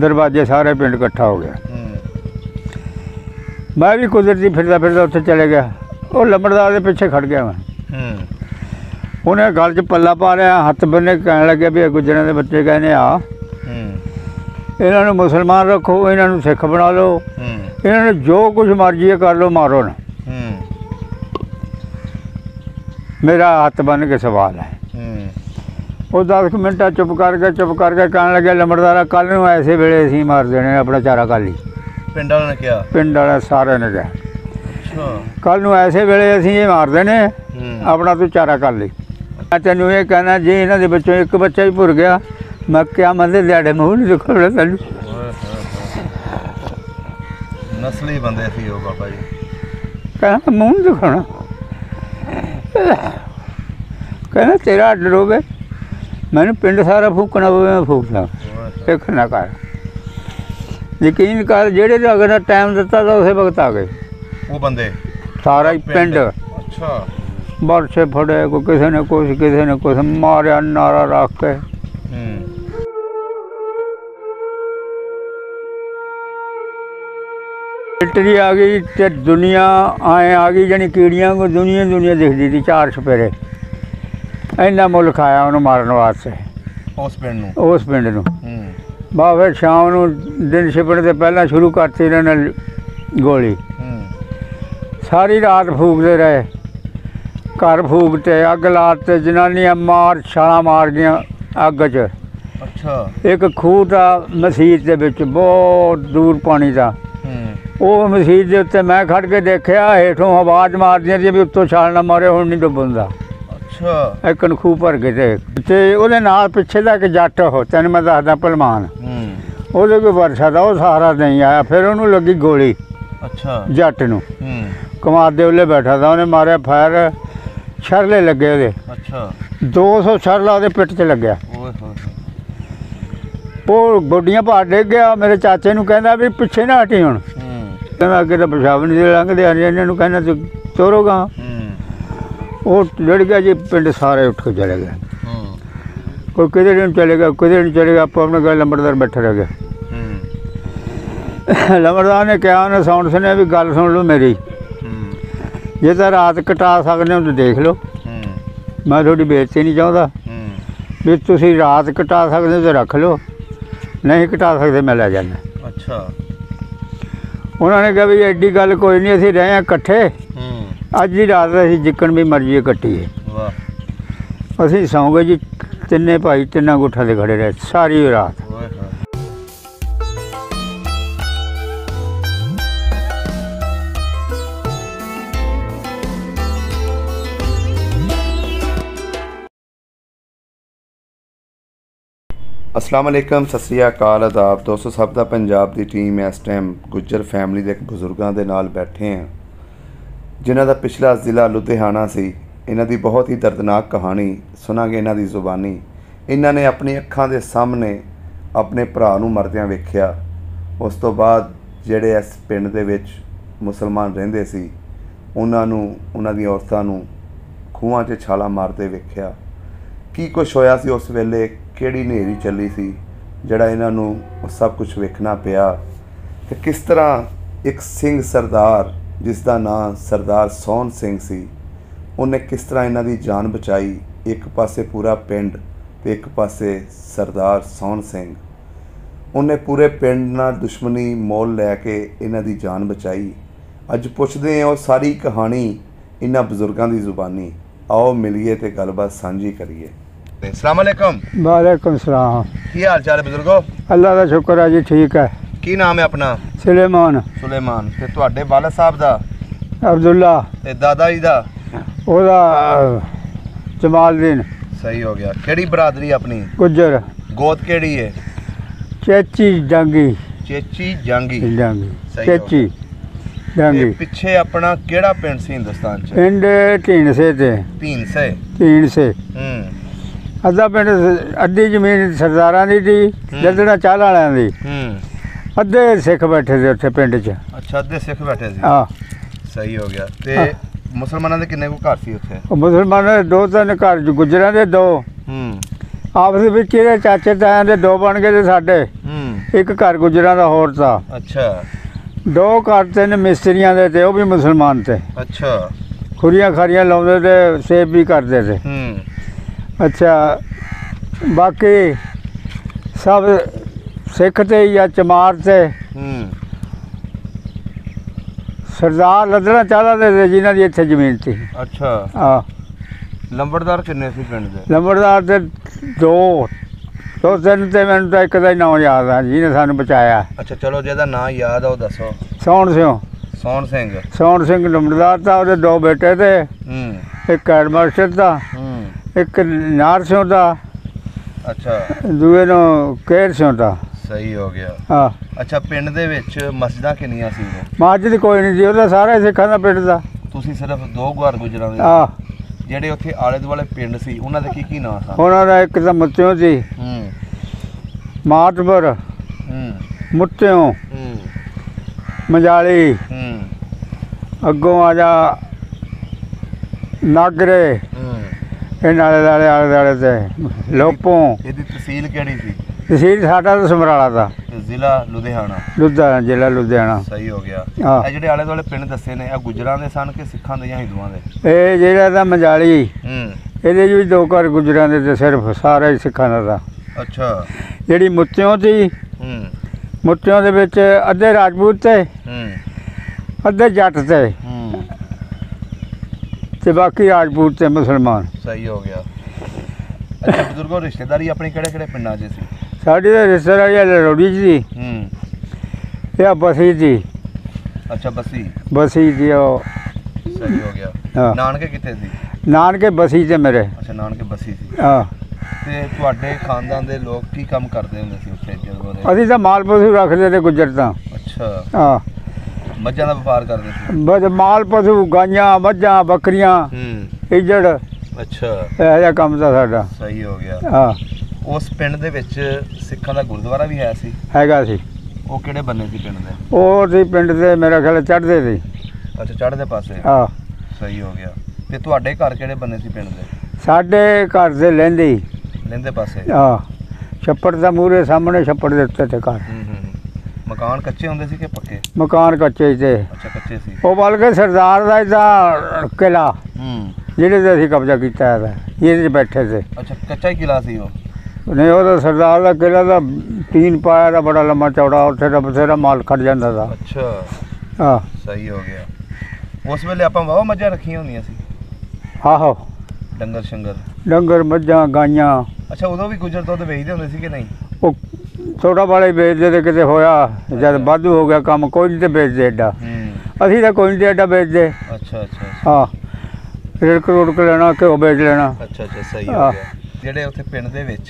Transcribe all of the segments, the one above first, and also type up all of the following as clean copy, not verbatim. दरवाजे सारे पिंड इकट्ठा हो गया। मैं भी कुदरती फिरदा फिरदा उत्थे चले गया, वो लम्बड़दार के पीछे खड़ गया। मैं उन्हें गल च पला पा रहा, हथ बने कहने लगे भी गुजरां के बच्चे कहने आ, इन्होंने मुसलमान रखो, इन्होंने सिख बना लो, इन्होंने जो कुछ मर्जी कर लो, मारो ना। मेरा हाथ बन के सवाल है। वो 10 मिनट चुप करके कहने लगे लंबड़दारा कल नूं ऐसे वेले असीं मार देने, अपना चारा कर ली। पिंड वाले ने कहा, पिंड वाले सारे ने कहा कल नूं ऐसे वेले असीं ये मार देने, अपना तू चारा कर ली। मैं तेनों ये कहना जी इन्हां दे विचों एक बच्चा ही भुर गया, मैं क्या मंदे ल्याड़े मूँह नहीं दिखाउणा तैनूं। नस्ली बंदे सी हो बाबा जी, कहना मूँह नहीं दिखाउणा, कहना तेरा आर्डर हो गया, मैंने पिंड सारा फूकना पवे, मैं फूकना एक ना कर। यकीन कर जेड़े अगर टाइम दिता तो उसे वक्त आ गए वो बंदे, सारा ही पिंड। अच्छा। बरछे फड़े, कोई किसी ने कुछ मारिया, नारा रख के। मिल्टरी आ गई तो दुनिया आए आ गई, जानी कीड़िया को दुनिया दिखती थी। 4 छपेरे इन्ना मुल्क आया उन्होंने मारन वास्ते उस पिंड नूं। बस फिर शाम को दिन छिपने से पहला शुरू करती इन्होंने गोली। सारी रात फूकते रहे, घर फूकते, अग लाते, जनानियां मार छाला मार गई अग च। अच्छा। एक खूह था मसीत के विच, बहुत दूर पानी था। वो मसीत के उत्ते मैं खड़ के देखा, हेठों आवाज़ मारदियां थी भी उत्तों छाल ना मारे, हुण नहीं डुब्बण दा। एक खूह भर गए थे उहदे नाल पिछे का एक जट हो, तेन मैं दसदा पलवान, उहदे कोई वर्षा था, वह सहारा नहीं आया, फिर उन्होंने लगी गोली। अच्छा। जट नूं कमार दे उले बैठा था, उन्हें मारिया फायर, छरले लगे उहदे। अच्छा। 200 छरला उहदे पिट च लग्या, वो गोडियां पार डिग गया। मेरे चाचे नूं कहंदा भी पिछे ना हटी, हुण कहंदा अगे तां पेशाब नहीं लंघदे, इन्हां नूं कहंदा तूं तोरो गां। वो लड़ गया जी, पिंड सारे उठ के चले गए, कोई किधर चले गया, आप अपने गए। लंबड़दार बैठे रह गए। लंबड़दार ने कहा उन्हें साउंड सुने भी गल सुन लो मेरी, जे तो रात कटा सकते हो तो देख लो, मैं थोड़ी बेइज्जती नहीं चाहता, भी तुम रात कटा सकते हो तो रख लो, नहीं कटा सकते मैं लै जाना। अच्छा। उन्होंने कहा भी एडी गल कोई नहीं, असीं रहे इकट्ठे, अज की रात असी जिकन भी मर्जी कट्टीए। असी सौ गए जी, तिने भाई तिना गुठा से खड़े रहे सारी रात। अस्सलाम वालेकुम, सत श्री अकाल, आदाब दोस्तों। सब दा पंजाब की टीम इस टाइम गुज्जर फैमिली के बजुर्गों के नाल बैठे हैं, जिन्हां दा पिछला ज़िला लुधियाना सी। इन्हां दी बहुत ही दर्दनाक कहानी सुनांगे इन्हां दी ज़ुबानी। इन्हां ने अपनी अखां दे सामने अपने भरा नूं मरदियां वेख्या। उस तो बाद जिहड़े इस पिंड दे विच मुसलमान रहिंदे सी, उन्हां नूं, उन्हां दी औरतां नूं खूहां 'च छाला मारदे वेख्या। की कुछ होया सी उस वेले, किहड़ी नेरी चली सी जिहड़ा इन्हां नूं सब कुछ वेखना पिया, ते किस तरह एक सिंह सरदार जिसका नाम सरदार सोहन सिंह सी, उन्हें किस तरह इन्हां दी जान बचाई। एक पासे पूरा पिंड ते एक पासे सरदार सोहन सिंह, उन्हें पूरे पिंड नाल दुश्मनी मोल लैके इन्हां दी जान बचाई। अज पुछदे आं ओह सारी कहानी इन्हां बजुर्गां दी जुबानी। आओ मिलिए ते गलबात सांझी करिए। अस्सलाम वालेकुम। वालेकुम सलाम। की हाल चाल है बजुर्गो? अल्लाह दा शुक्र है जी, ठीक है। की नाम है अपना? सुलेमान। ते तुहाडे वालिद साहब दा? अब्दुल्ला। ते दादा जी दा? ओदा जमालदीन। सही हो गया। केड़ी बरादरी अपनी? गुज्जर। गोद केड़ी है? चेची जांगी। ते पिछे अपना केड़ा पिंड सी हिंदुस्तान च? पिंड धीनसे। अद्धा पिंड, अद्धी जमीन सरदारां दी सी, ददड़ा चाल वालियां दी, अद्धे सिख बैठे थे उत्थे पिंड च। अच्छा, अद्धे सिख बैठे थे। हाँ, सही हो गया। ते मुसलमानां दे किन्ने घर सी उत्थे? मुसलमानां दे 2-3 घर, गुजरां दे 2, आपस विच चाचे तायां दे 2 बन गए, साडे एक घर गुजरां दा होर था। अच्छा। दो घर तीन मिस्त्रियां दे थे, वो भी मुसलमान थे। अच्छा। खुरियां खारियां लाउंदे थे, सेब भी करते थे। अच्छा, बाकी सब सिख थे या चमार थे। सरदार लदना चाहते थे जिन्हों की इतने जमीन थी। अच्छा। हाँ। लंबड़दार किन्ने सी पिंड दे? लंबड़दार दे दो तीन, तो मैं तो एक ही नाम याद है जिन्हें सानू बचाया। अच्छा, चलो जिहदा नाम याद है वो दसो। सोहन सिंह लंबड़दार था, उसके दो बेटे थे, एक हेडमास्टर था, एक नार सिंह था। अच्छा। दूए नो केर सिंह था। सही हो गया। हाँ। अच्छा, पिंड दे विच मस्जिदां कितनियां सी? मस्जिद कोई नहीं जी, उसका सारा सिखां दा पिंड दा। तुसीं सिर्फ दो घर गुजरां दे? हाँ। ਜਿਹੜੇ ਉੱਥੇ ਆਲੇ ਦੁਆਲੇ ਪਿੰਡ ਸੀ ਉਹਨਾਂ ਦੇ ਕੀ ਨਾਂ ਸਨ? ਉਹਨਾਂ ਦਾ ਇੱਕ ਤਾਂ ਮੁੱਤਿਓ ਸੀ, ਮਾਟਵਰ, ਮੁੱਤਿਓ, ਮਜਾਲੀ, ਅੱਗੋਂ ਆ ਜਾ ਨਾਗਰੇ, ਇਹਨਾਂ ਆਲੇ ਦੁਆਲੇ ਤੇ ਲੋਪੋਂ। ਇਹਦੀ ਤਹਿਸੀਲ ਕਿਹੜੀ ਸੀ? ਤਹਿਸੀਲ ਸਾਡਾ ਤਾਂ ਸਮਰਾਲਾ ਦਾ, ਜ਼ਿਲ੍ਹਾ ਲੁਧਿਆਣਾ। ਜ਼ਿਲ੍ਹਾ ਲੁਧਿਆਣਾ। ਸਹੀ ਹੋ ਗਿਆ। ਇਹ ਜਿਹੜੇ ਆਲੇ ਦੁਆਲੇ ਪਿੰਡ ਦੱਸੇ ਨੇ, ਇਹ ਗੁਜਰਾਂ ਦੇ ਸਨ ਕਿ ਸਿੱਖਾਂ ਦੇ ਜਾਂ ਹਿੰਦੂਆਂ ਦੇ? ਇਹ ਜਿਹੜਾ ਤਾਂ ਮਜਾਲੀ, ਇਹਦੇ ਵੀ ਦੋ ਘਰ ਗੁਜਰਾਂ ਦੇ ਤੇ ਸਿਰਫ, ਸਾਰਾ ਹੀ ਸਿੱਖਾਂ ਦਾ ਤਾਂ। ਅੱਛਾ। ਜਿਹੜੀ ਮੁੱਤਿਓ ਸੀ, ਮੁੱਤਿਓ ਦੇ ਵਿੱਚ ਅੱਧੇ ਰਾਜਪੂਤ ਤੇ, ਅੱਧੇ ਜੱਟ ਤੇ ਬਾਕੀ ਰਾਜਪੂਤ ਤੇ ਮੁਸਲਮਾਨ। ਸਹੀ ਹੋ ਗਿਆ। ਅੱਛਾ, ਬਜ਼ੁਰਗੋ ਰਿਸ਼ਤੇਦਾਰੀ ਆਪਣੀ ਕਿਹੜੇ ਕਿਹੜੇ ਪਿੰਡਾਂ 'ਚ ਸੀ? साड़ी रिश्तेदारी लरोड़ी थी या बसी थी। अच्छा, बसी थी। सही हो गया। हाँ। नानके कितने थी? नानके बसी थे मेरे। अच्छा, नानके बसी थी। हाँ। ते तुहाडे खानदान दे लोग की काम करदे हुंदे सी उत्थे जदों? असीं तां माल पशु रखदे ते गुज्जर तां। अच्छा। हाँ। मझां दा व्यापार करदे सी? बस माल पशु, गाइयां, मझां, बकरियां, इजड़। अच्छा। इहो जिहा काम तां साडा। सही हो गया। हाँ। उस पिंड दे विच सिखां दा गुरुद्वारा भी है सी? हैगा सी। वो किहड़े बन्ने सी पिंड दे? ओह सी पिंड दे मेरा ख्याल चढ़दे सी। अच्छा, चढ़दे पासे। हाँ। सही हो गया। ते तुहाडे घर किहड़े बन्ने सी पिंड दे? साडे घर दे लैंदे पासे। हाँ। छप्पड़ दा मूहरे सामने, छप्पड़ दे उत्ते ते घर। मकान कच्चे हुंदे सी कि पक्के? मकान कच्चे सी। अच्छा, कच्चे सी। ओह बल्कि सरदार दा इदां किला जिहड़े ते असीं कब्जा कीता है, इहदे च बैठे थे। अच्छा, कच्चा ही किला सी ओह? नहीं, वो सरदार का किला था, तीन पाया था, बड़ा लम्बा चौड़ा, उसे बसेरा माल खड़ जाता था। अच्छा। हाँ। सही हो गया। उस वेले आपां वाह मझां रखी होंदियां सी? आहो। डंगर शंगर? डंगर, मझां, गाइयां। अच्छा, उदों भी गुजर दुद्ध बेचदे हुंदे सी कि नहीं? वो थोड़ा बड़ा ही बेचदे थे, कितें होया जद वाधू हो गया कम, कोई नहीं तो बेचते एडा। असीं तां कोई नहीं एडा बेचते। अच्छा। अच्छा। हाँ, रेड़क रुड़क लेना, घिओ बेच लेना। अच्छा। अच्छा। सही हो गया। ਜਿਹੜੇ ਉੱਥੇ ਪਿੰਡ ਦੇ ਵਿੱਚ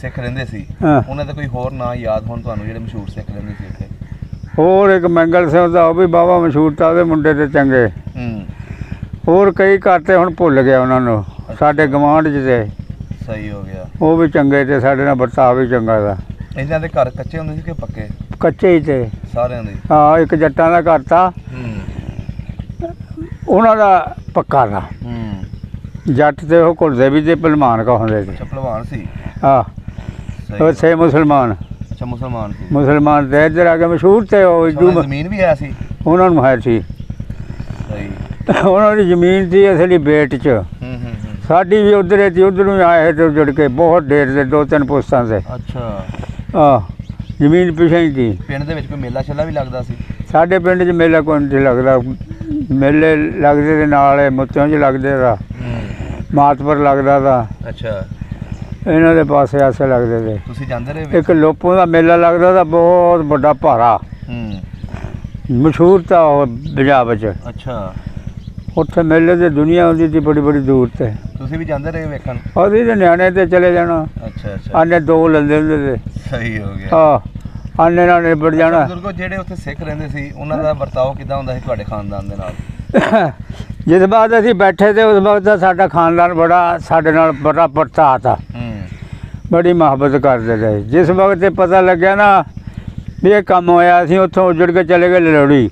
ਸਿੱਖ ਰਹਿੰਦੇ ਸੀ, ਉਹਨਾਂ ਦਾ ਕੋਈ ਹੋਰ ਨਾਂ ਯਾਦ ਹੋਣ ਤੁਹਾਨੂੰ, ਜਿਹੜੇ ਮਸ਼ਹੂਰ ਸਿੱਖ ਰਹਿੰਦੇ ਸੀ ਇੱਥੇ? ਹੋਰ ਇੱਕ ਮੰਗਲ ਸਿੰਘ ਦਾ, ਉਹ ਵੀ ਬਾਵਾ ਮਸ਼ਹੂਰ ਤਾਂ, ਉਹਦੇ ਮੁੰਡੇ ਤੇ ਚੰਗੇ। ਹੋਰ ਕਈ ਘਰ ਤੇ ਹੁਣ ਭੁੱਲ ਗਿਆ ਉਹਨਾਂ ਨੂੰ, ਸਾਡੇ ਗਵਾਂਢ ਜਿਹੇ। ਸਹੀ ਹੋ ਗਿਆ। ਉਹ ਵੀ ਚੰਗੇ ਤੇ ਸਾਡੇ ਨਾਲ ਵਰਤਾਅ ਵੀ ਚੰਗਾ ਦਾ। ਇਹਨਾਂ ਦੇ ਘਰ ਕੱਚੇ ਹੁੰਦੇ ਸੀ ਕਿ ਪੱਕੇ? ਕੱਚੇ ਹੀ ਤੇ ਸਾਰਿਆਂ ਦੇ। ਹਾਂ, ਇੱਕ ਜੱਟਾਂ ਦਾ ਘਰ ਤਾਂ, ਉਹਨਾਂ ਦਾ ਪੱਕਾ ਦਾ। जट तो वह घुलते भी थे, पहलवान का होंगे। पहलवान सी? हाँ, छे मुसलमान। अच्छा, मुसलमान सी। मुसलमान थे इधर आके मशहूर थे। जमीन भी है सी उन्होंने? है सी। उन्होंने जमीन थी असली बेट च, साड़ी भी उधर थी, उधरों आए थे जुड़ के, बहुत ढेर थे, दो तीन पोस्तां से। अच्छा। हाँ, जमीन पिछे ही थी। पिंड दे विच कोई मेला शेला भी लगता सी? साढ़े पिंड च मेला कोई नहीं लगता। मेले लगते थे नाल, मुत्तियों च लगते था, मातपुर लगता था। अच्छा। इन्हों के पास ऐसे लगते थे। तुसीं जांदे रहे? एक लोपों का मेला लगता था, बहुत बड़ा भारा, मशहूर था वो पंजाब च। अच्छा। उत्थे मेले से दुनिया आती थी, बड़ी बड़ी दूर से। तुसीं भी जांदे रहे वेखण? असीं ते न्याणे ते चले जाना। अच्छा। अच्छा। आने दो लंदे हुंदे थे। सही हो गया। हाँ, आने नाल निबड़ जाना। बजुर्गो जेहड़े उत्थे सिख रहिंदे सी, उन्हां दा वर्ताव किदां हुंदा सी तुहाडे खानदान दे नाल? जिस बाद असीं बैठे थे, उस वक्त साडा खानदान बड़ा साडे नाल बड़ा पड़ता था, बड़ी मुहब्बत करते थे। जिस वक्त पता लग्या ना भी ये कम होया, असीं उत्थों उजड़ के चले गए लरोड़ी।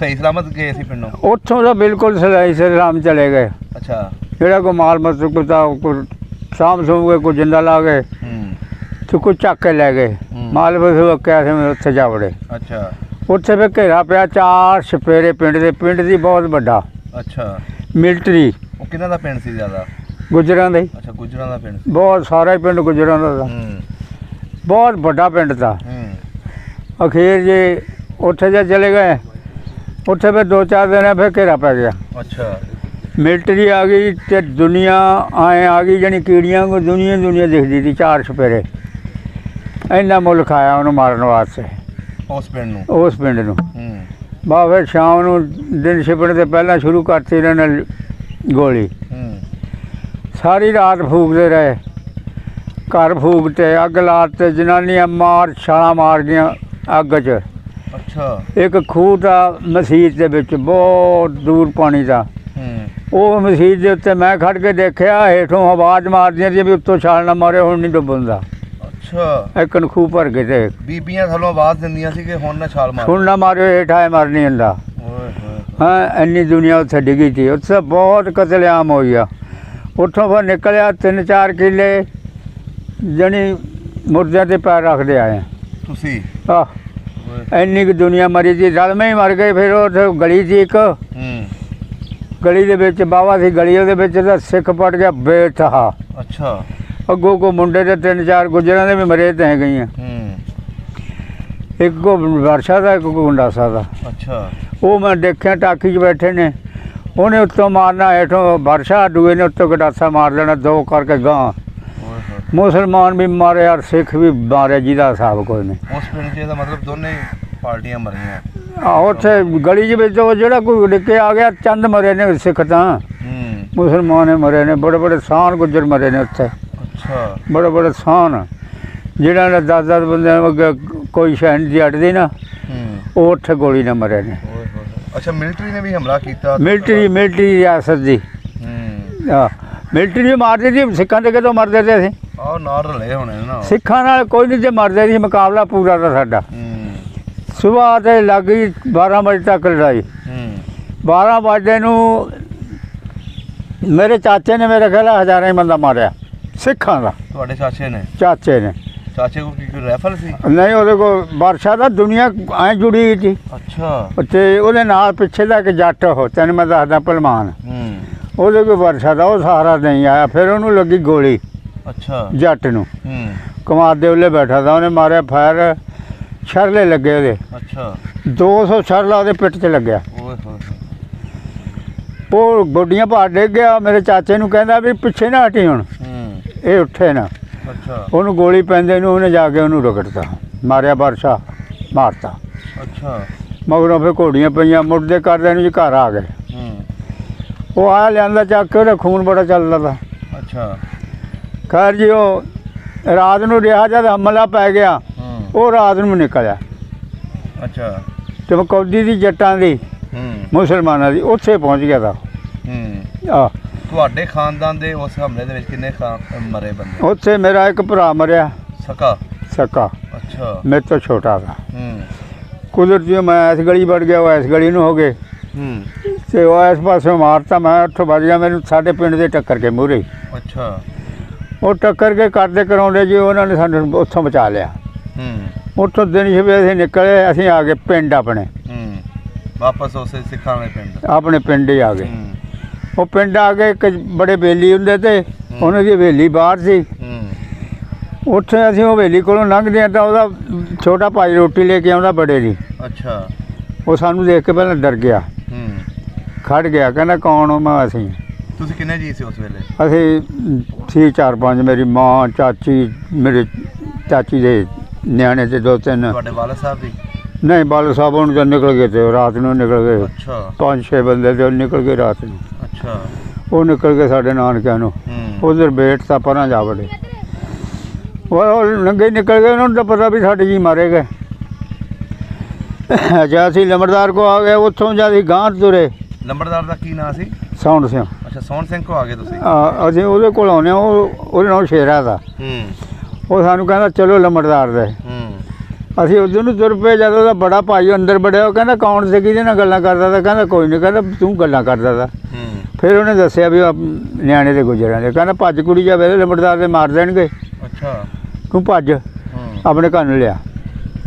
सही सलामत गए सी पिंडों? उत्थों तो बिल्कुल सही सलाम चले गए। अच्छा। जेड़ा कोई माल मत कुछ साम सूम के, कुछ जिंदा ला गए, तो कुछ चक के लै गए माल बस जा वड़े। अच्छा उत्थे फिर घेरा पाया चार छपेरे पिंड के, पिंड की बहुत बड़ा। अच्छा मिलटरी किन्हां दा पिंड सी ज्यादा? गुजरां दा। अच्छा गुजरां दा पिंड, बहुत सारा पिंड गुजरां दा था, बहुत बड़ा पिंड था। अखीर जी उत्थे जे चले गए, उत्थे फिर दो चार दिन फिर घेरा पै गया। अच्छा मिलटरी आ गई तो दुनिया आए आ गई, जानी कीड़ियां को दुनिया दुनिया दिखती थी चार छपेरे। इन्ना मुल्क आया उन्होंने मारन वास्ते उस पिंड नूं, उस पिंड नूं। बस फिर शाम को दिन छिपण से पहला शुरू करती इन्होंने गोली। सारी रात फूकते रहे, घर फूकते, अग लाते, जनानियां मार छाला मार गईयां अग च। अच्छा एक खूह था मसीत दे विच, बहुत दूर पानी था। वो मसीत के उत्ते मैं खड़ के देखा, हेठों आवाज मार दी भी उत्तों छाल ना मारे हुण नहीं डुबन दा। अच्छा एक खूह भर गए थे, बीबियां थलों आवाज दिंदियां सी कि हुण ना छाल मार, हुण ना मारियो हेठ आए मारनी हुंदा। हाँ इन्नी दुनिया उत्थे डिगी थी, उत्थे बहुत कतलेआम हो गया। उत्थों फिर निकलिया 3-4 किले जानी मुर्दे ते पैर रखदे आए तुसीं। आह इन्नी की दुनिया मरी थी, रलमें ही मर गए। फिर उत्थे गली थी एक, गली दे विच बावा सी, गली दे विच दा सिख पड़ गया बेतहा। अच्छा अगों को मुंडे ते 3-4 गुजरां दे भी मरे तै गई हैं, एक को वर्षा दा एक को गुंडासा दा। अच्छा वो मैं देखिया टाकी च बैठे ने, उन्हें उत्तों मारना हेठों वर्षा, दूए ने उत्तों गंडासा मार लेना, दो करके गां। मुसलमान भी मारे और सिख भी मारे, जिहदा हिसाब कोई नहीं। उस पिंड च मतलब दोनों पार्टियां मरियां। उत्थे गली जी विच जो कोई डिके आ गया, चंद मरे ने सिख तां, मुसलमान मरे ने, बड़े बड़े सान गुजर मरे ने उत्थे। अच्छा बड़े बड़े सान जिन्हां ने 10-10 बंदे अगे कोई शैन दी अटदी ना, वो उत्थे गोली ने मरे ने। अच्छा मिलिट्री ने भी हमला किया? मिलिट्री, मिलिट्री रियासत दी। मिलिट्री मारदी थी सिखां दे, कितों मरदे ते असीं नाल रले होने ना, सिखां नाल कोई नहीं जे मरदे सी, मुकाबला पूरा था साडा। सुबह से लग गई 12 बजे तक लड़ाई। 12 बजे नू मेरे चाचे ने मेरे ख्याल हज़ार ही बंदा मारिया सिखां दा। तुहाडे चाचे ने? चाचे ने, चाचे को की रैफल सी? नहीं उहदे को वर्षा दा, दुनिया ऐ जुड़ी थी। अच्छा ते उहदे नाल पिछे दा इक जट, हो तैनूं मैं दसदा भलमान, उहदे कोई वर्षा दा, उह सहारा नहीं आया, फिर उहनूं लगी गोली। अच्छा जट नूं कमार दे उल्ले बैठा था, उहने मारिया फायर, छरले लगे वे। अच्छा 200 छरला वो पिट से लग्या, वो गोडियां भार डिग गया। मेरे चाचे नूं कहंदा भी पिछे ना हटी हुण ये उठे ना। अच्छा उन्होंने गोली पैंदे नूं उन्हें जाके उन्होंने रगड़ता मारिया, बरसा मारता। अच्छा मगरों फिर घोड़ियां पईयां, मुड़दे करदे नूं जी घर आ गए। वो आ लिया चक, उहदा खून बड़ा चलता था। अच्छा खैर जी वो रात नूं रिहा जद हमला पै गया, वो रात में निकलिया। अच्छा तो मकौदी की जट्टां की मुसलमानों की उत्थे पहुँच गया था। तुहाडे खानदान दे उस हमले दे विच किन्ने मरे बंदे? उत्थे मेरा एक भरा मरिया, सका सका। अच्छा मेरे तो छोटा था, कुदरती मैं इस गली बढ़ गया, वो इस गली नूं हो गए, तो वह इस पासों मारता, मैं उत्थों बच गया। मैनूं साडे पिंड दे टक्कर के मूहरे। अच्छा वो टक्कर के करदे कराउंदे जी उन्होंने सानूं उत्थों बचा लिया। उतों दिन छे निकले, असीं आ गए पिंड अपने, वापस उस सिखां दे पिंड, अपने पिंड ही आ गए। वो पिंड आ गए, एक बड़े बेली हुंदे ते उन्होंने हवेली बाहर सी, उत्थे असीं हवेली कोलों लंघदे आं तां उहदा छोटा भाई रोटी लेके आउंदा बड़े दी। अच्छा वो सानूं देख के पहले डर गया, खड़ गया, कहंदा कौन हो? मैं असीं। तुसीं किन्ने जी सी उस वेले? असीं सी 4-5, मेरी माँ, चाची, मेरे चाची दे न्याणे से 2-3। बाला साहब भी नहीं? बाला साहब उन निकल गए थे रात में, निकल गए। अच्छा 5-6 बंदे थे, निकल गए रात में। अच्छा वो निकल गए साढ़े नानकिया उधर बेट था पर जा बड़े, और नंगे निकल गए। उन्होंने तो पता भी साढ़े जी मारे गए। अच्छा असी लंबड़दार को आ गए, उतों जब गांह तुरे, लंबड़दार का की नाम सी? सोहन सिंह। अच्छा सोहन सिंह को आ गए तुसीं? असीं उहदे कोल आउणे, उहदा नाम शेरा था। वो सानू कहता चलो लंबड़दार दे, असीं उधर नूं तुर पे। जदों उहदा बड़ा भाई अंदर बड़िया, कहता कौन से किहदे नाल गल्लां करदा था? कहता कोई नहीं, कहता तू गल्लां करदा था। फिर उन्हें दस्सिया भी न्याणे ते गुजरां दे, कहता भज कुड़ी जावे लंबड़दार दे मार देणगे। अच्छा तू भज अपने कान लिया।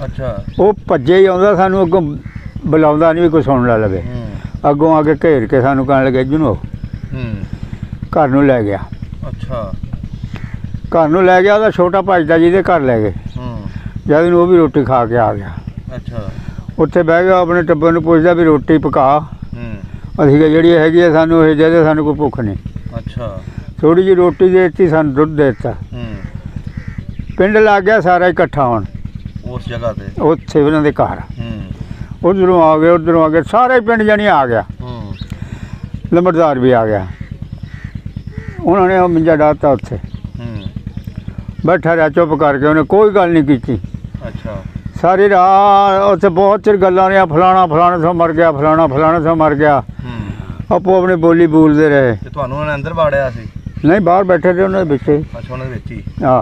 अच्छा वो भजे ही आंदा सानू अगों बुलांदा नहीं भी कोई सुन ला लगे। अगों आके घेर के सानू कहन लगे जुनो घर नूं लै गया। अच्छा घर नूं लै गया तो छोटा भजदा जी दे घर लै गए। जद नूं वो भी रोटी खा के आ गया। अच्छा उत्थे बह गया अपने टब्बर नूं पुछदा भी रोटी पका असीं जिहड़ी हैगी है सानू इह दे दे सानू कोई भुख नहीं। अच्छा थोड़ी जी रोटी देती सानू दुध देता। पिंड लग गया सारा इकट्ठा होण उस जगह ते उत्थे उहनां दे घर। उधरों आ गए उधरों आ गए सारे पिंड जानी आ गया। लंबड़दार भी आ गया। उन्होंने वो मिंजा डाता उत्थे बैठा रहा चुप करके उन्हें कोई गल नहीं की। अच्छा सारी रात उत्थे बहुत चिर गल्लां रहियां फलाना फलाने थों मर गया फलाना फलाने थों मर गया। आपो अपनी बोली बोलते रहे। अंदर वाड़िया नहीं बाहर बैठे थे उन्होंने बिच। हाँ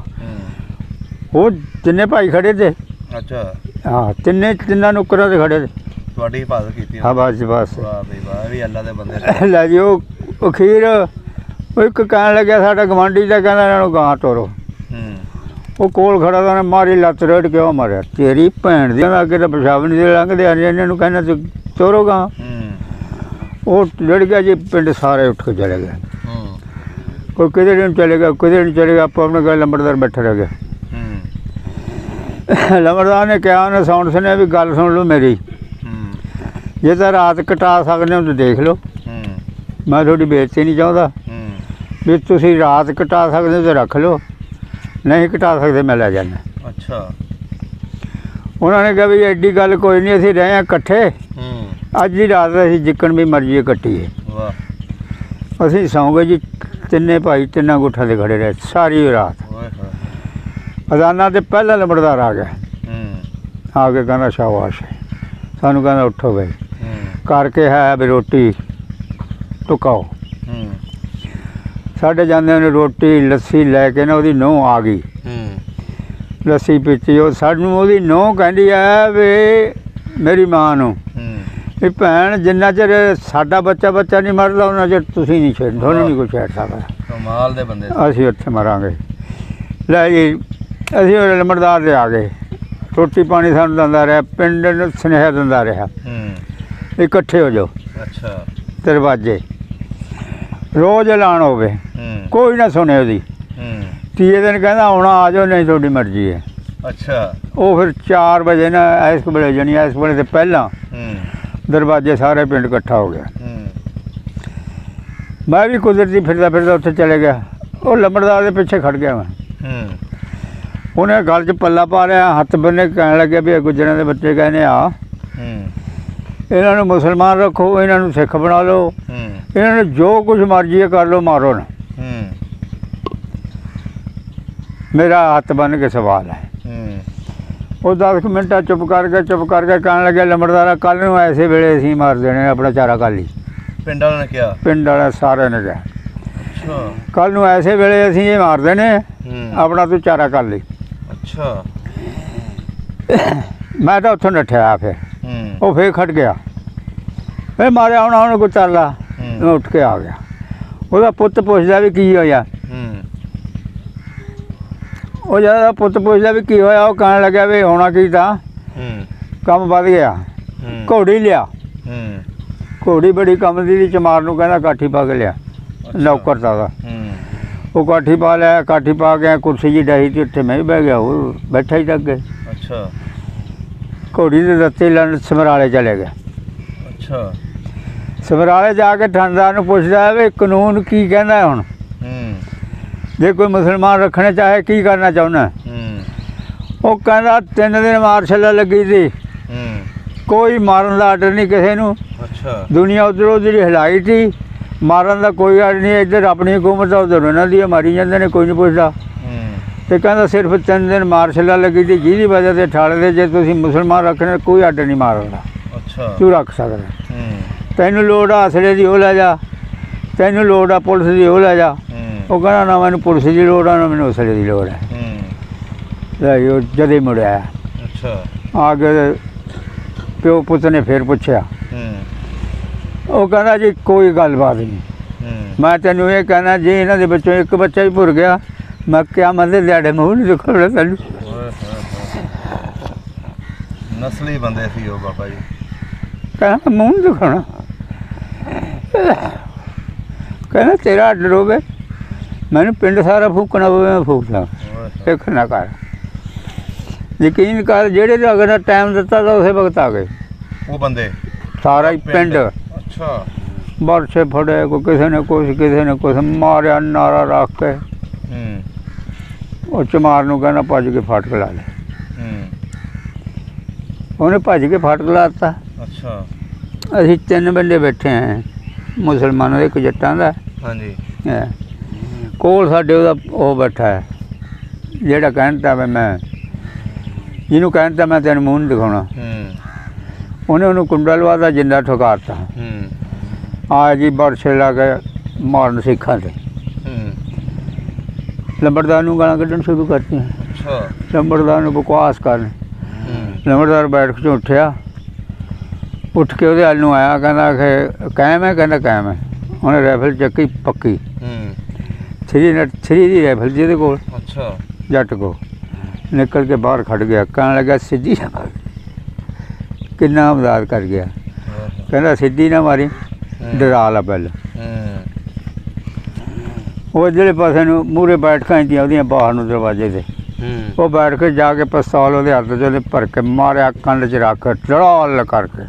वो तिन्ने भाई खड़े थे। अच्छा हाँ तिन्ने तिन्ना नुकरां ते खड़े थे। हाँ बस बस लै जी वो अखीर एक कहन लग्या साडा गवांढी दा कहंदा इन्हां नूं गां तोरो। वो कोल खड़ा था मारी लत्त रेड़ के मारिया तेरी भैण दी अगे तां पेशाब नहीं लंघदे इन्हां नूं कहना तूं तोरो गां। वो लड़ गया जी पिंड सारे उठ के चले गए। कोई किधर नहीं चले गया किधर नहीं चले गया। आप अपने गए लंबड़दार बैठे रह गए। लंबड़दार ने कहा उन्हें साउंड सुने भी गल सुन लो मेरी जे तो रात कटा सकते हो तो देख लो। मैं थोड़ी बेइज्जती नहीं चाहता भी तुम रात कटा सकते हो तो रख लो नहीं कटा सकते मैं लै जाना। अच्छा उन्होंने कहा भी एडी गल कोई नहीं असीं रहे कट्ठे अज की रात असीं जिकन भी मर्जी कट्टीए। असीं सौ गए जी तिन्ने भाई तिन्ना गुट्ठा से खड़े रहे सारी रात। अदाना तो पहला लंबड़दार आ गया आके कहना शाबाश सानू कहना उठो भाई करके है भी रोटी टुकाओ। साढ़े जाते उन्हें रोटी लस्सी लैके ना वो नूंह आ गई लस्सी पीती। और सानू वो नूंह कहती है वे मेरी मां नूं भी भैन जिन्ना चिर साडा बच्चा बच्चा नहीं मरदा उन्ना चिर तुसीं नहीं छेड़ थोनों नहीं कोई छेड़ सकदा असीं उत्थे मरांगे। लै जी असीं लंबड़दार दे आ गए रोटी पानी सानूं दिंदा रहा पिंड नूं सुनेहा दिंदा रहा इकट्ठे हो जाओ। अच्छा दरवाजे रोज़ ऐलान होवे कोई ना सुने ओहदी। तीजे दिन कहंदा आउणा आ जाओ नहीं तुहाडी मर्जी है। अच्छा वो फिर 4 बजे ना इस वेले जानी इस वेले तो पहलां दरवाजे सारे पिंड इकट्ठा हो गया। मैं भी कुदरती फिरदा फिरदा उत्थे चले गया। वो लंबड़दार के पिछे खड़ गया मैं। उन्हें गल च पला पा रहा हथ बने कहने लगे भी गुजरां दे बच्चे कहने आ इन्होंने मुसलमान रखो इन्होंने सिख बना लो इन्होंने जो कुछ मर्जी है कर लो मारो ना। मेरा हथ बन के सवाल है। वो 10 मिनट चुप करके कहने लगे लंबड़दारा कल नूं ऐसे वेले असीं मार देने अपना चारा काली पिंड वाले ने कहा पिंड वाले सारे ने कहा कल नूं ऐसे वेले असीं ये मार देने अपना तू चारा काली। अच्छा मैं तो उत्थों नठिया फिर वो फिर खट गया फिर मारिया आना उन्हें कोई तरला उठ के आ गया। वो पुत पुछदा भी की होया वो जब पुत पुछदा भी की होया कहने लगे भी होना की था कम बढ़ गया घोड़ी लिया घोड़ी बड़ी कम दी चमार नूं कहना काठी पा के लिया। अच्छा। नौकर था वो काठी पा लिया काठी पा गया कुर्सी जी डाही थी उत्थे मैं भी बह गया वो बैठा ही लग गए। अच्छा घोड़ी दे दत्ते लंड समराले चले गए। अच्छा समराले जाके थानेदार नूं पुछदा भी कानून की कहंदा हुण जे कोई मुसलमान रखने चाहे की करना चाहना। वो कहता 3 दिन मार्शल लगी थी कोई मारन का आर्डर नहीं किसी नूं। अच्छा। दुनिया उधर उधर हिलाई थी मारन का कोई आर्डर नहीं इधर अपनी हुकूमत उधर उन्होंने मारी जाते ने कोई नहीं पुछता। तो कहता सिर्फ 3 दिन मार्शल लगी थी जिसकी वजह से ठाले दे जे तुसीं मुसलमान रखने कोई आर्डर नहीं मारन दा। अच्छा तू रख सकदा तैनूं लोड़ आ असले दी ओह लै जा तैनूं लोड़ आ पुलिस दी ओह लै जा। वो कहना ना मैं पुलिस की लड़ है ना मैं उसले की लड़ है लो जद ही मुड़िया। अच्छा आगे प्यो पुत ने फिर पूछा वो कहना जी कोई गलबात नहीं मैं तेन ये कहना जी इन्हों के बच्चों एक बच्चा ही भुर गया मैं क्या मतलब ज़्यादा मूल देखो लड़ू नस्ली बंदे सी हो बाबा जी क्या मूल दिखाना कहना तेरा आर्डर हो गए मैंने पिंड सारा फूकना पवे मैं फूकता देखना कर यकीन कर जेडे अगर टाइम दिता तो उसे वक्त आ गए वो बंदे सारा ही पिंड अच्छा बरसे फड़े को किसी ने कुछ मारिया नारा रख के और चमार को कहना भज के फाटक ला ले उन्हें भज के फाटक लाता अच्छा अभी तीन बंदे बैठे हैं मुसलमानों एक जट्टां का कोल साढ़े वह बैठा है जोड़ा कहता भी मैं जिन्होंने कहता मैं तेन मूँह दिखाना उन्हें उन्होंने कुंडा लवाता जिंदा ठुकारता आ जी बरसे ला के मारन सिखा से लंबड़दार गाला क्डन शुरू करती लंबड़दार बकवास कर लंबड़दार बैठक चो उठा उठ के वो हल आया कहना कैम है कैम है उन्हें राइफल चक्की पक्की 303 की राइफल जिहदे कोल जट को निकल के बाहर खड़ गया कहने लगा सीधी ना मारी कितना मदाद कर गया कहना सीधी ना मारी डरा ला पहले वो जिहड़े पासे मूहरे बैठकां थीआं बाहर नूं दरवाजे से वो बैठ के जाके पिस्तौल वो हाथ चले भर के मारिया कंड च रख डड़ाल करके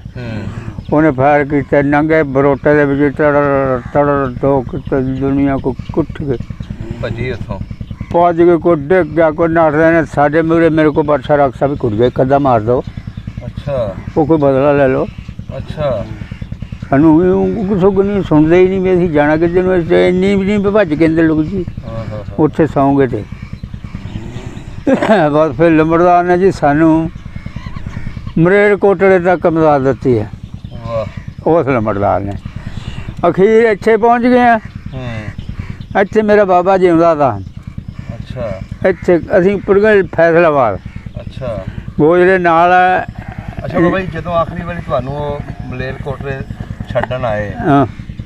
उन्हें फायर किया नंगे बरोटे के बच्चे तड़ तड़ दो दुनिया को कुट गए भज गए कोई डिग गया कोई नठदे ने साढ़े मूहरे मेरे को बरसा रखसा भी कुट गए कदा मार दो अच्छा वो कोई बदला ले लो अच्छा सानू सुख नहीं सुनते ही नहीं भी असीं जाना कि इन्नी भी नहीं भज के अंदर लुक जी उत्थे सौ गए थे बस फिर लंबड़दार ने जी सानू मलेरकोटले तक मदद दी है उस लंबड़दार ने अखीर इत्थे पहुँच गए हैं इत्थे मेरा बाबा जींदा था अच्छा इत्थे असीं पुर गए फैसलाबाद अच्छा गोजरे नाल अच्छा बाबा जी जदों आखिरी वारी तुहानू मलेरकोटले छड्डन आए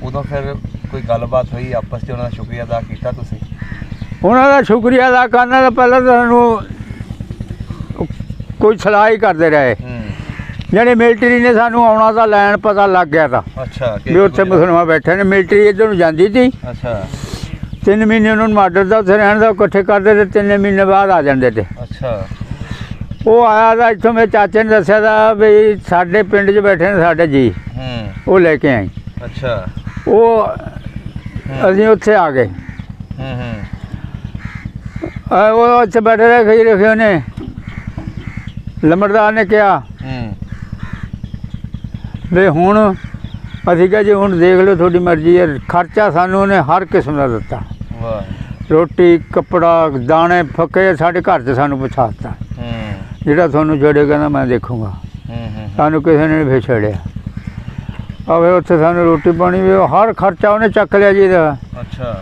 उदों फिर कोई गलबात हुई आपस च उन्हां दा शुक्रिया अदा कीता तुसीं उन्होंने शुक्रिया अदा करना तो पहले तो सूँ कोई सलाह ही करते रहे यानी मिलटरी ने सूँ आना तो लैन पता लग गया था अच्छा भी उत्थे मुसलमान बैठे ने मिलटरी इधर जाती थी अच्छा 3 महीने उन्होंने मार्डर का उत्थे रहन का कट्ठे करते थे 3 महीने बाद आ जाते थे अच्छा वो आया था इतों मेरे चाचे ने दसिया था भी साढ़े पिंड च बैठे ने साढ़े जी वो लेके आई अच्छा वो असीं उत्थे आ गए वो अच्छे बैठे रहे खी रखे उन्हें लंबड़दार ने कहा भी हूँ असी क्या जी हूँ देख लो थोड़ी मर्जी है खर्चा सानू उन्हें हर किस्म का दिता रोटी कपड़ा दाने फके साढ़े घर से सानू पछा दिता जोड़ा थोनू छेड़ेगा ना मैं देखूँगा सानू किसी ने भी छेड़िया अब उत्थे सानू रोटी पानी भी हर खर्चा उन्हें चक लिया जी अच्छा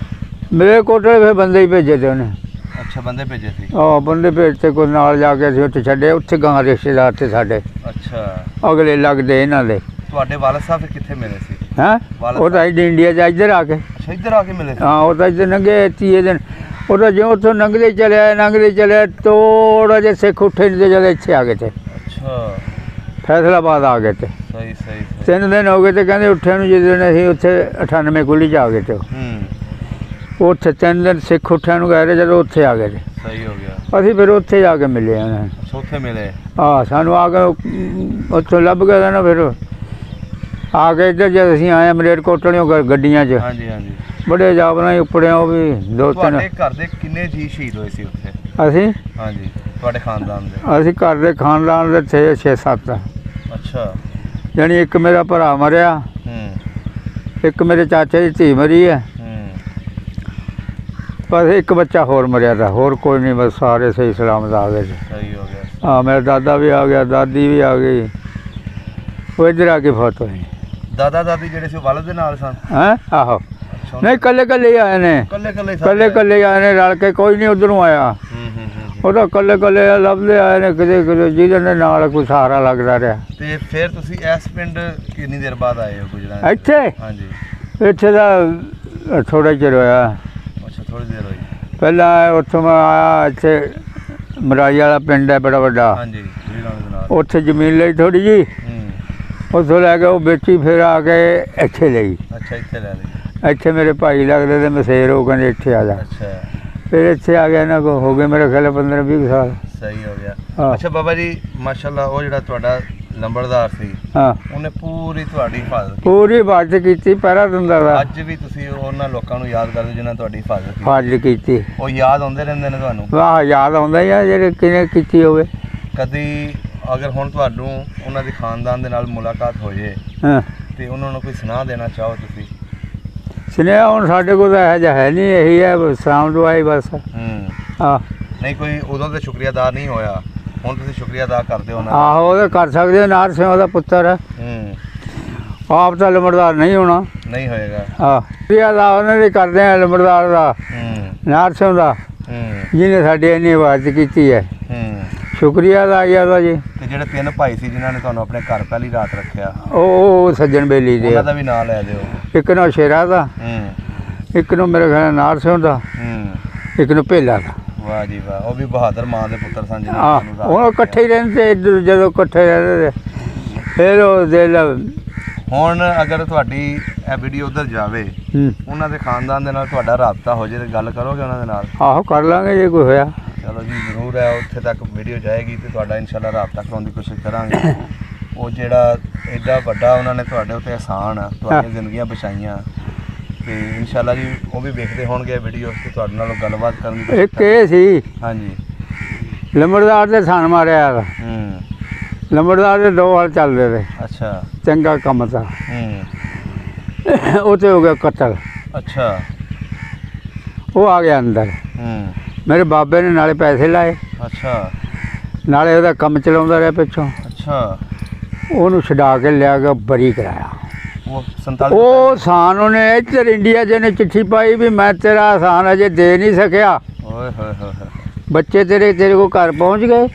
मलेरकोटले फिर बंदे ही भेजे थे उन्हें अच्छा बंदे भेजे थे हाँ बंदे भेजते कोई नाल जाके असीं उत्थे छड्डे उत्थे गांव रिश्तेदार थे साडे अच्छा अगले लगदे इन्हां दे तुहाडे वालद साहब कित्थे मिले सी हैं ओह तां इंडिया च इधर आके अच्छा इधर आके मिले हाँ ओह तां इधर लंघे 30 दिन ओह जो उत्थों लंघदे चलिया थोड़ा जिहा सिख उठे नहीं जद इत्थे आ गए थे अच्छा फैसलाबाद आ गए थे सही सही 3 दिन हो गए थे कहंदे उठे नूं जिस दिन असीं उत्थे 98 गुली च आ गए थे उत्थे 3 दिन सिख उठन गए थे जो उत्थे आ गए थे सही हो गया अभी फिर उत्थे जाके मिले हाँ सानू आ गए उत्थों लभ गए ना फिर आ गए इधर जब असीं आए मलेरकोटले गड्डियां च बड़े जाब नाल उपड़े वो भी 2-3 घर दे किन्ने जी शहीद होए सी उत्थे असीं हाँ जी तुहाडे खानदान दे असीं घर दे खानदान दे थे 6-7 अच्छा यानी एक मेरा भरा मरिया एक मेरे चाचे दी धी मरी है बस एक बच्चा होर मरिया था होर कोई नहीं बस सारे सही सलामत आ गए थे हाँ मेरा दादा भी आ गया दादी भी आ गई वो इधर आके फौत हुई दादा दादी जिहड़े सी वालद दे नाल सन हैं आहो नहीं कल्ले कल्ले ही आए ने रल के कोई नहीं उधरों आया ओह कल्ले कल्ले लभदे आए ने किते किते जिहदे नाल कोई सहारा लगदा रहा ते फिर तुसीं इस पिंड कितनी देर बाद आए हो गुजरात इत्थे हां जी इत्थे दा थोड़ा चिर होया थोड़ी देर पहला उत्थों मैं आया इतने मराई वाला पिंड है बड़ा वड्डा, उत्थे जमीन ली थोड़ी जी, उतो लैके वो बेची, फिर आके इत्थे लई। इत्थे मेरे भाई लगते थे मसेर, वो कहते इत्थे आ जा, फिर इत्थे आ गया। इन्होंने हो गए मेरे ख्याल 15-20 साल। सही हो गया। अच्छा बाबा जी माशाल्लाह वो जिहड़ा तुहाडा लंबड़दार सी, हां उन्हें पूरी तुहाडी हिफाजत, पूरी हिफाजत कीती, पहरा दिंदा दा। अज भी तुसीं उन्हां लोकां नूं याद करदे जिन्हां तुहाडी हिफाजत कीती, ओ याद आउंदे रहिंदे ने तुहानूं? वाह, याद आउंदा ही आ जिहड़े किने कीती होवे। कदी अगर हुण तुहानूं उन्हां दे खानदान दे नाल मुलाकात हो जाए, हां ते उन्हां नूं कोई सुनाह देना चाहो तुसीं? सुनेहा हुण साडे कोल तां इहो जिहा है नहीं, इही है सलाम दुआई बस। हां नहीं कोई उदों तो शुक्रिया अदा नहीं होया, हुण तुसीं शुक्रिया अदा करदे हो ना? आहो ते कर सकदे, नार सिंह दा पुत्तर है, आप तां लमड़दार नहीं होना, नहीं होएगा। हां शुक्रिया अदा उन्हां दी करदे आ, लमड़दार दा, नार सिंह दा, जिन्हें साडी इन्नी हिफाजत कीती है, शुक्रिया अदा आदा जी। ते जेहड़े 3 भाई सी जिन्हां ने तुहानूं अपने घर पहली रात रखिया, ओ सज्जन बेली दे, उन्हां दा भी नाम लै दिओ। इक नूं शेरा दा, इक नूं मेरे ख्याल नार सिंह दा, इक नूं भेला दा। वाह जी वाह, वो भी बहादुर मां के पुत्र सन। हां कट्ठे ही रहते, जो कट्ठे रहते थे फिर हूँ। अगर थोड़ी वीडियो उधर जाए, उन्होंने खानदान के नाल राबता हो जाए तो गल करोगे उन्होंने नाल? आहो कर लांगे जो कोई होया। चलो जी जरूर है, उत्थे तक वीडियो जाएगी तो थोड़ा इंशाल्लाह राबता कराने की कोशिश करांगे। वो जेड़ा एडा वड्डा उन्होंने थोड़े उत्ते एहसान जिंदगियां बचाइयां, इंशाल्लाह जी वो भी देखते होंगे वीडियो ते तुहाडे नाल गलबात करनी। एक ए सी, हां जी, लंबड़दार ते सान मारिया, लंबड़दार दे 2 हाल चलदे थे। अच्छा चंगा काम था, उते हो गया कत्ल। अच्छा वो आ गया अंदर, मेरे बाबे ने नाले पैसे लाए। अच्छा नाले ओदा काम चलाउंदा रहा पिछों। अच्छा ओनू छडा के लिया गया, बरी कराया। वो सान उन्हें इधर इंडिया जिन्हें चिट्ठी पाई भी मैं तेरा आसान अजय दे नहीं सकिया, बच्चे तेरे तेरे को घर पहुंच गए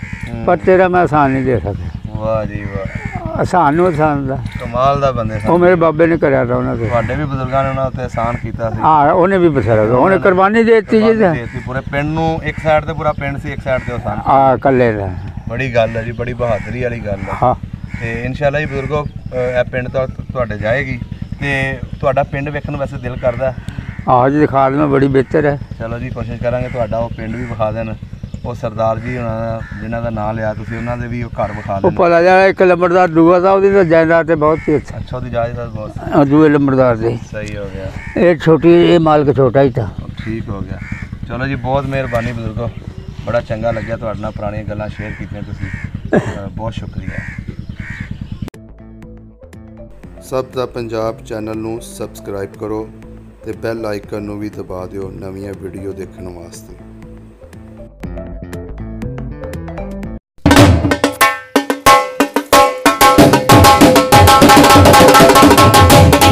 पर तेरा मैं आसान नहीं दे सकिया। वाह जी वाह, आसान नूं आसान दा कमाल दा बंदे सा। वो मेरे बाबे ने कराया था, उन्होंने तुहाडे भी बजुर्गां ने उन्हां उते आसान कीता सी। हां उन्हें भी बसारा, उन्हें कुर्बानी दे दित्ती जी, पूरे पिंड नूं, एक साइड ते पूरा पिंड सी, एक साइड ते आसान। हां कल्ले दा बड़ी गल है जी, बड़ी बहादुरी वाली गल है। हां ते इंशाल्लाह जी बुजुर्गो पिंड तुहाडे जाएगी ते तुहाडा पिंड वेखण वास्ते दिल करदा? आहो जी दिखा देना, बड़ी बेहतर है। चलो जी कोशिश करांगे तुहाडा वो पिंड भी विखा देन। वो सरदार जी हुणां जिन्हां दा नाम लिया तुसीं, उन्हां दे भी वो घर विखा देन। पता जड़ा एक लंबड़दार, दूआ दा ओदी दा जायदाद ते बहुत ही अच्छा। अच्छा ओदी जायदाद बहुत, दूए लंबड़दार दी। सही हो गया, ये छोटी, ये मालक छोटा ही था। ठीक हो गया, चलो जी बहुत मेहरबानी बुजुर्गो, बड़ा चंगा लग्या तुहाडे नाल पुराणियां गल्लां शेयर कीतियां तुसीं, बहुत शुक्रिया। सब दा पंजाब चैनल नूं सबसक्राइब करो ते बैल आइकन नूं भी दबा दिओ नवीं वीडियो देखने वास्ते।